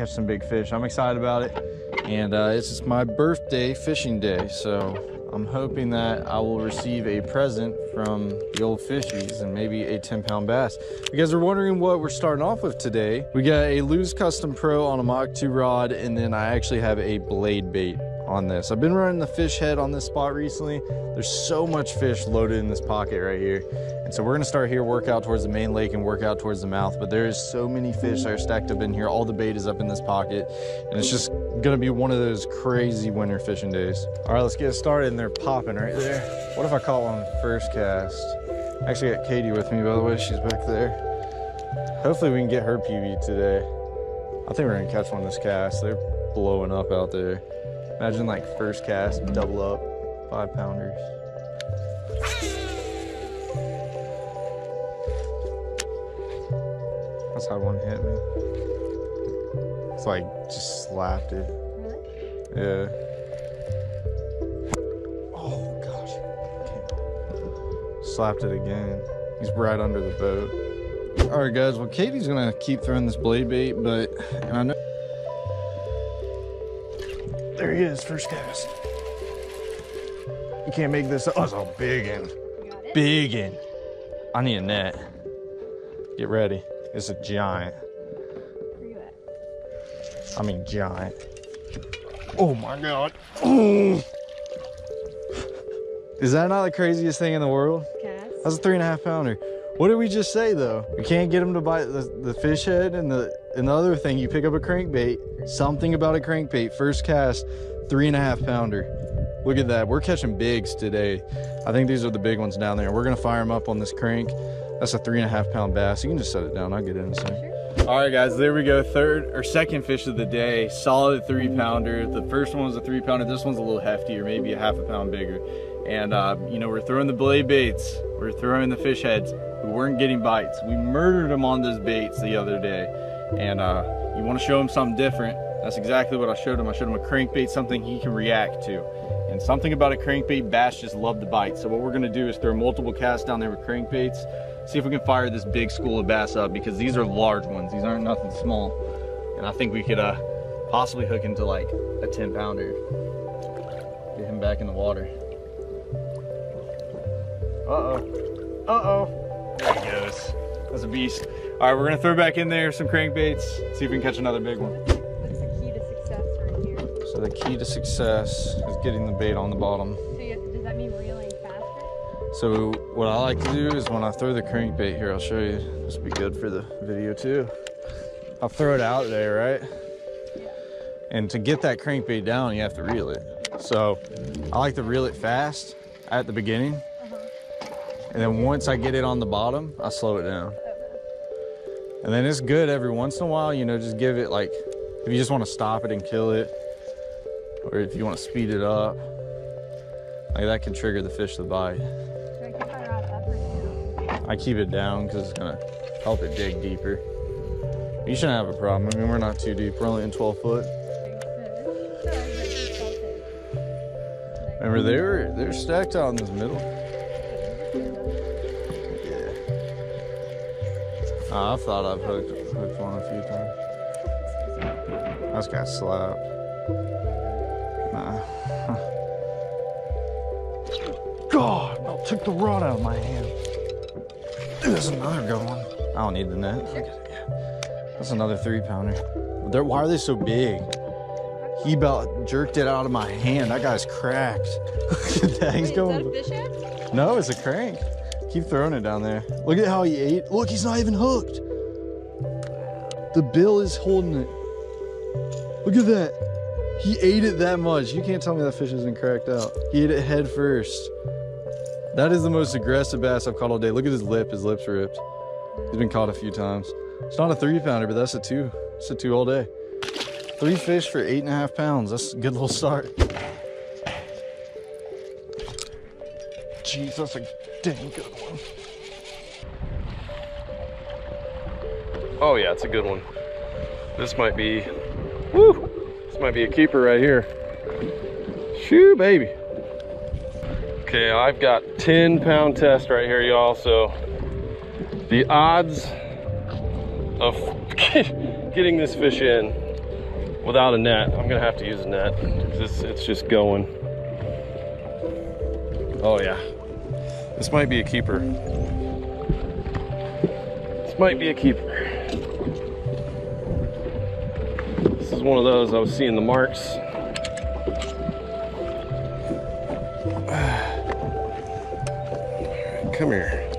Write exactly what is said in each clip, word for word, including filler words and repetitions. catch some big fish. I'm excited about it, and uh, it's just my birthday fishing day, so I'm hoping that I will receive a present from the old fishies and maybe a ten pound bass. You guys are wondering what we're starting off with today. We got a Lew's Custom Pro on a Mach two rod, and then I actually have a blade bait on this. I've been running the fish head on this spot recently. There's so much fish loaded in this pocket right here. And so we're gonna start here, work out towards the main lake and work out towards the mouth. But there is so many fish that are stacked up in here. All the bait is up in this pocket, and it's just gonna be one of those crazy winter fishing days. All right, let's get started, and they're popping right there. What if I caught one first cast? I actually got Katie with me, by the way, she's back there. Hopefully we can get her P B today. I think we're gonna catch one this cast. They're blowing up out there. Imagine like first cast, double up, five pounders. That's how one hit me. It's like just slapped it. Really? Yeah. Oh gosh. Okay. Slapped it again. He's right under the boat. All right, guys. Well, Katie's gonna keep throwing this blade bait, but and I know. There he is, first cast. You can't make this up. Oh, it's a big one. Big one. I need a net. Get ready. It's a giant. Where you at? I mean, giant. Oh my God. Oh. Is that not the craziest thing in the world? Cast. That's a three and a half pounder. What did we just say though? We can't get him to bite the, the fish head and the and the other thing. You pick up a crankbait. Something about a crankbait, first cast, three and a half pounder. Look at that, we're catching bigs today. I think these are the big ones down there. We're gonna fire them up on this crank. That's a three and a half pound bass. You can just set it down, I'll get it in a second. Sure. All right guys, there we go, third or second fish of the day, solid three pounder. The first one was a three pounder, this one's a little heftier, maybe a half a pound bigger. And uh, you know, we're throwing the blade baits, we're throwing the fish heads. We weren't getting bites. We murdered them on those baits the other day. And uh, you want to show him something different. That's exactly what I showed him. I showed him a crankbait, something he can react to. And something about a crankbait, bass just love to bite. So what we're going to do is throw multiple casts down there with crankbaits, see if we can fire this big school of bass up, because these are large ones. These aren't nothing small. And I think we could uh, possibly hook into like a ten pounder. Get him back in the water. Uh-oh. Uh-oh. There he goes. That's a beast. All right, we're gonna throw back in there some crankbaits, see if we can catch another big one. What's the key to success right here? So the key to success is getting the bait on the bottom. So you have to, does that mean reeling faster? So what I like to do is when I throw the crankbait here, I'll show you, this would be good for the video too. I'll throw it out there, right? Yeah. And to get that crankbait down, you have to reel it. So I like to reel it fast at the beginning. Uh-huh. And then once I get it on the bottom, I slow it down. And then it's good every once in a while, you know, just give it like, if you just want to stop it and kill it, or if you want to speed it up, like that can trigger the fish to bite. Should I keep my rod up or down? I keep it down because it's going to help it dig deeper. You shouldn't have a problem. I mean, we're not too deep. We're only in twelve foot. Remember, they were, they're stacked out in this middle. Oh, I thought I've hooked, hooked one a few times. I just got slapped. Nah. God, I took the rod out of my hand. Dude, there's another good one. I don't need the net. That's another three pounder. They're, why are they so big? He about jerked it out of my hand. That guy's cracked. Look at that. Wait, he's going. Is that a fish head? No, it's a crank. Keep throwing it down there. Look at how he ate. Look, he's not even hooked. The bill is holding it. Look at that. He ate it that much. You can't tell me that fish isn't cracked out. He ate it head first. That is the most aggressive bass I've caught all day. Look at his lip. His lip's ripped. He's been caught a few times. It's not a three pounder, but that's a two. It's a two all day. Three fish for eight and a half pounds. That's a good little start. Jeez, that's a dang good one. Oh yeah, it's a good one. This might be, woo, this might be a keeper right here. Shoo, baby. Okay, I've got ten pound test right here, y'all. So the odds of getting this fish in without a net. I'm gonna have to use a net because it's, it's just going. Oh yeah, this might be a keeper. This might be a keeper. This is one of those I was seeing the marks. Come here.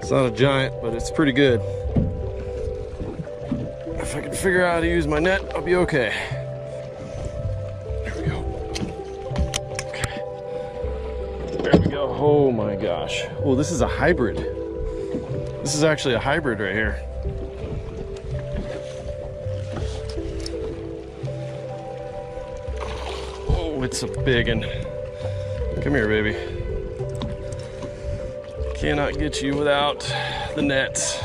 It's not a giant, but it's pretty good. If I can figure out how to use my net, I'll be okay. There we go. Okay. There we go. Oh my gosh. Well, this is a hybrid. This is actually a hybrid right here. Oh, it's a big one. Come here, baby. Cannot get you without the net.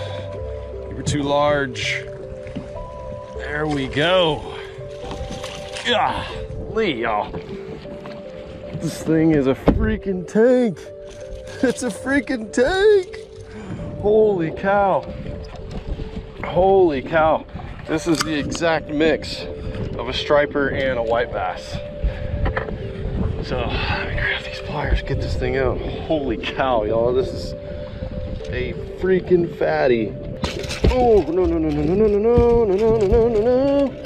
You were too large. There we go. Golly, y'all. This thing is a freaking tank. It's a freaking tank. Holy cow. Holy cow. This is the exact mix of a striper and a white bass. So, let me grab these pliers, get this thing out. Holy cow, y'all. This is a freaking fatty. Oh, no, no, no, no, no, no, no, no, no, no, no, no.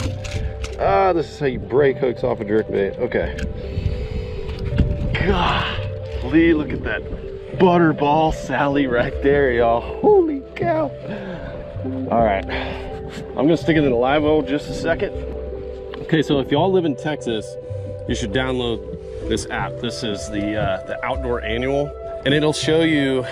Ah, this is how you break hooks off a jerkbait. Okay. God, Lee, look at that butterball Sally right there, y'all. Holy cow. All right. I'm going to stick it in a live well just a second. Okay, so if y'all live in Texas, you should download this app. This is the, uh, the Outdoor Annual, and it'll show you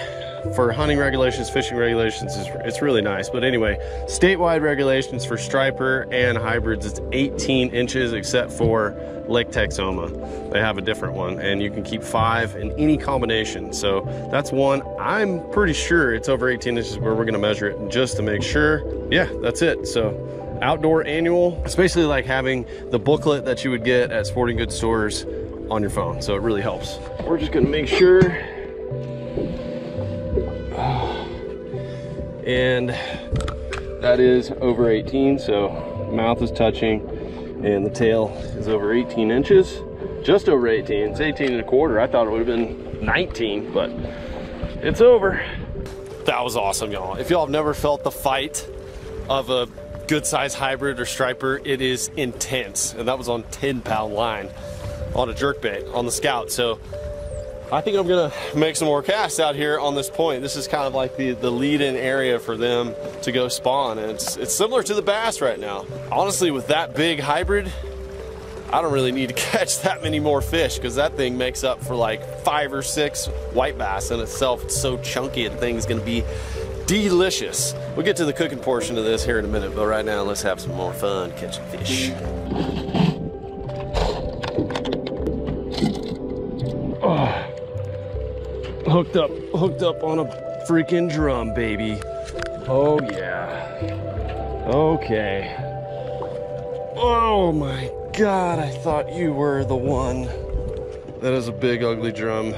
for hunting regulations, fishing regulations. It's really nice. But anyway, statewide regulations for striper and hybrids, it's eighteen inches except for Lake Texoma. They have a different one, and you can keep five in any combination. So that's one. I'm pretty sure it's over eighteen inches where we're gonna measure it just to make sure. Yeah, that's it. So Outdoor Annual, it's basically like having the booklet that you would get at sporting goods stores on your phone. So it really helps. We're just gonna make sure. And that is over eighteen, so mouth is touching and the tail is over eighteen inches, just over eighteen. It's eighteen and a quarter. I thought it would have been nineteen, but it's over. That was awesome, y'all. If y'all have never felt the fight of a good size hybrid or striper, it is intense. And that was on ten pound line on a jerkbait on the Scout. So I think I'm gonna make some more casts out here on this point. This is kind of like the, the lead-in area for them to go spawn, and it's, it's similar to the bass right now. Honestly, with that big hybrid, I don't really need to catch that many more fish because that thing makes up for like five or six white bass in itself. It's so chunky, and thing's gonna be delicious. We'll get to the cooking portion of this here in a minute, but right now, let's have some more fun catching fish. Oh. Hooked up, hooked up on a freaking drum, baby. Oh yeah. Okay. Oh my God, I thought you were the one. That is a big, ugly drum.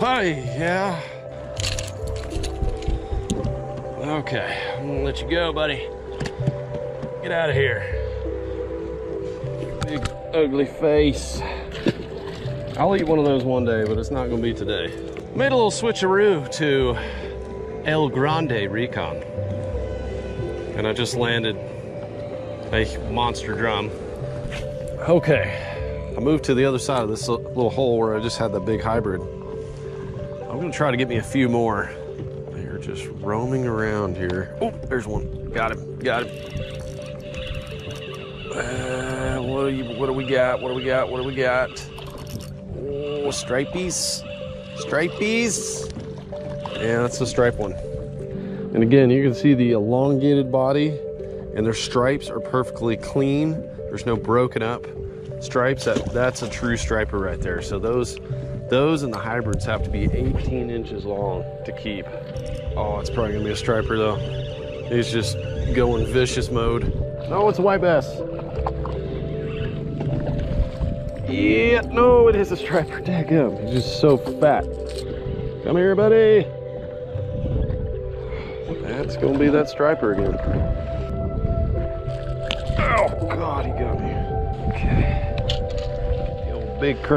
Hi, yeah. Okay, I'm gonna let you go, buddy. Get out of here. Big, ugly face. I'll eat one of those one day, but it's not gonna be today. Made a little switcheroo to El Grande Recon. And I just landed a monster drum. Okay, I moved to the other side of this little hole where I just had that big hybrid. I'm gonna try to get me a few more. They're just roaming around here. Oh, there's one, got him, got him. Uh, what do you, what do we got, what do we got, what do we got? Oh, stripies, stripies. Yeah, that's the stripe one. And again, you can see the elongated body, and their stripes are perfectly clean. There's no broken up stripes. That, that's a true striper right there. So those, those and the hybrids have to be eighteen inches long to keep. Oh, it's probably gonna be a striper though. He's just going vicious mode. No, it's a white bass. Yeah, no, it is a striper. Daggum, he's just so fat. Come here, buddy. That's gonna be that striper again. Oh God, he got me. Okay. The old big current.